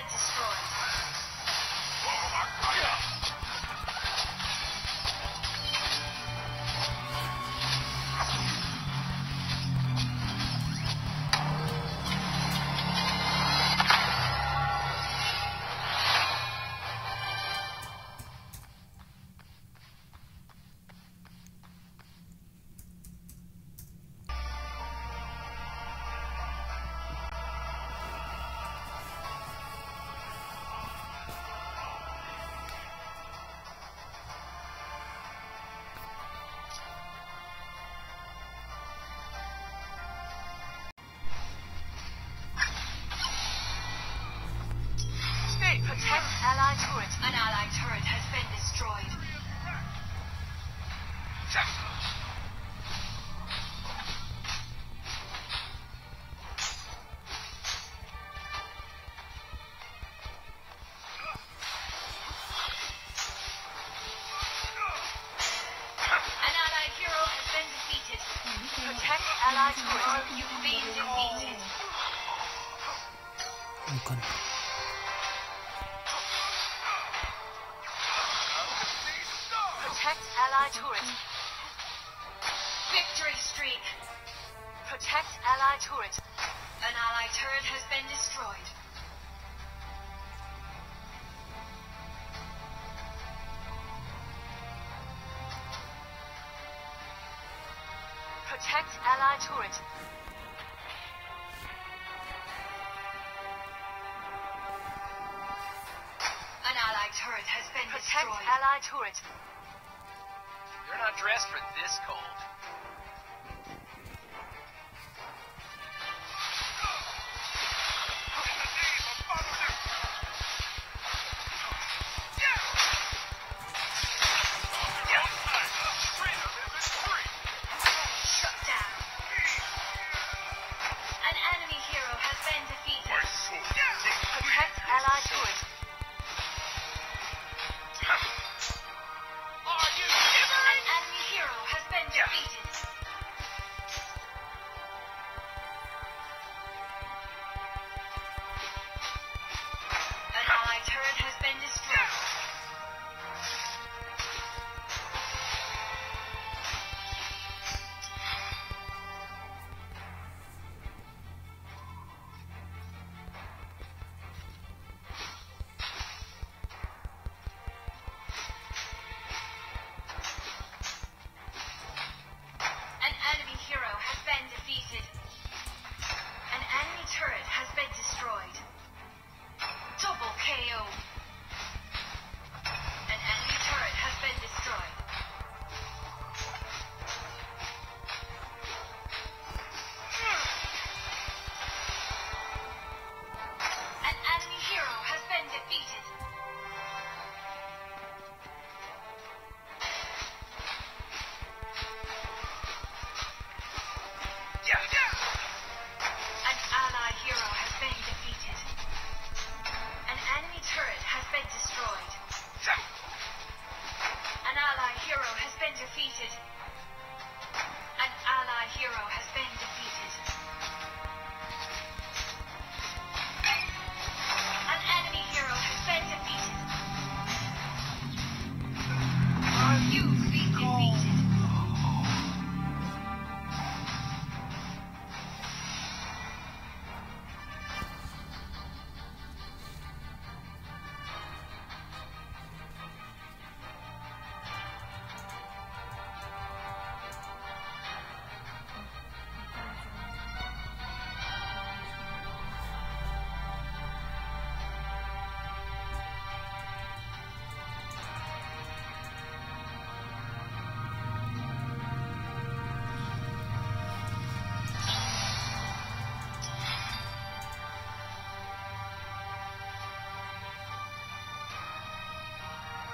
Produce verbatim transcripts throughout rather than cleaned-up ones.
been destroyed. Protect Allied turret. An Allied turret has been destroyed. Protect Allied turret. You're not dressed for this cold.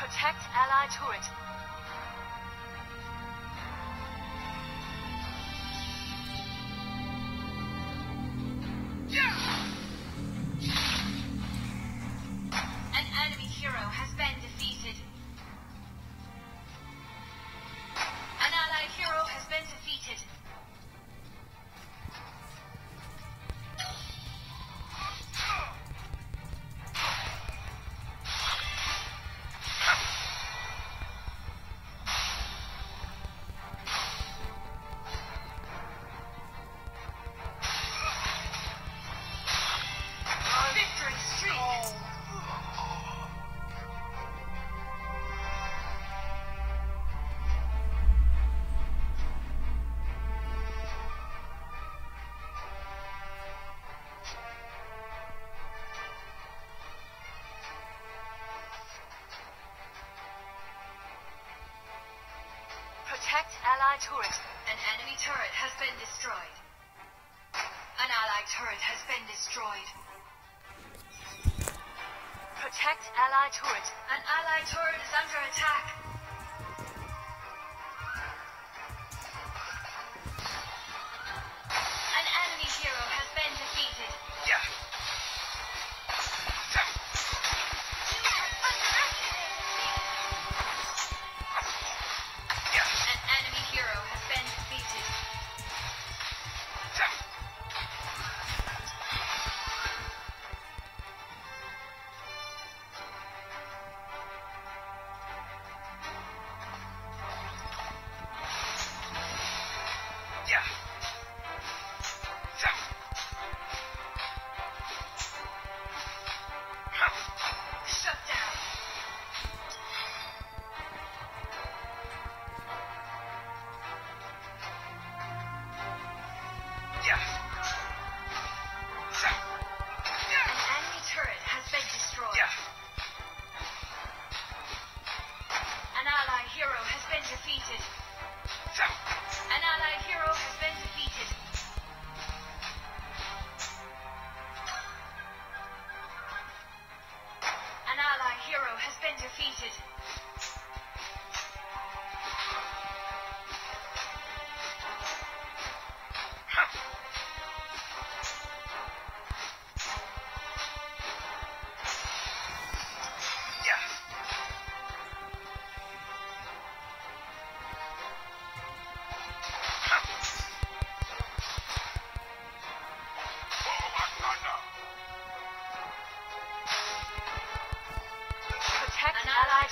Protect Allied turret. An ally turret, an enemy turret has been destroyed. An ally turret has been destroyed. Protect ally turret. An ally turret is under attack. An enemy hero has been defeated. Yeah.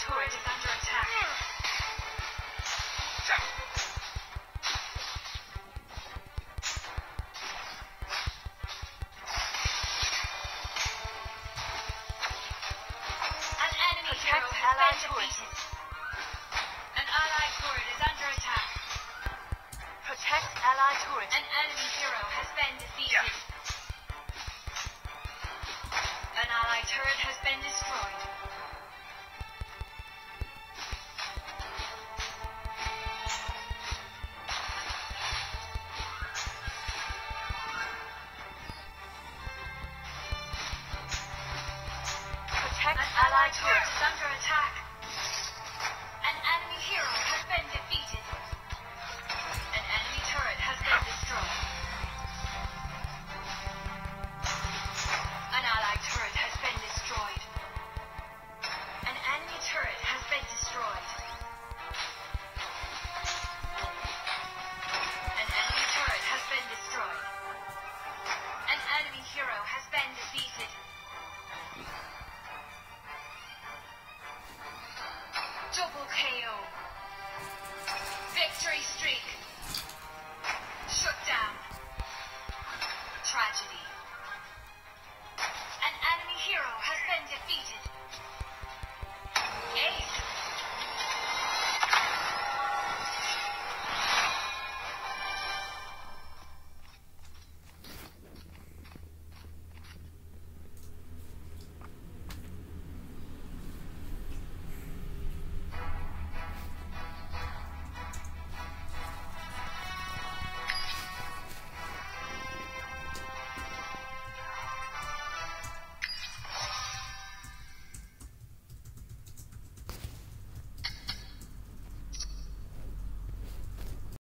Turret is under attack. An enemy hero has been defeated. An allied turret is under attack. Protect allied turret. An enemy hero has been defeated. Yeah. An allied turret has been destroyed. Double K O. Victory streak.